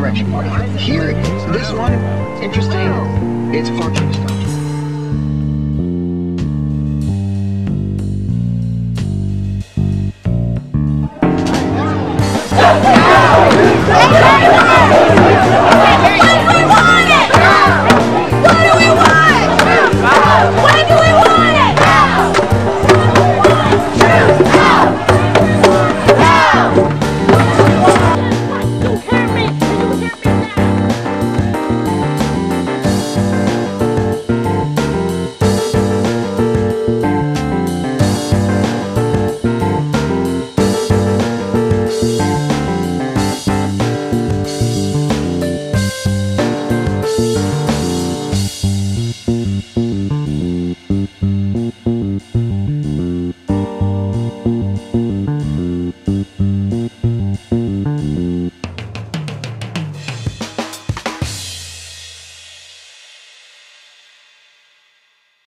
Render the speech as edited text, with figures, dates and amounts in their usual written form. direction. Here, this one, interesting, it's fortune stuff.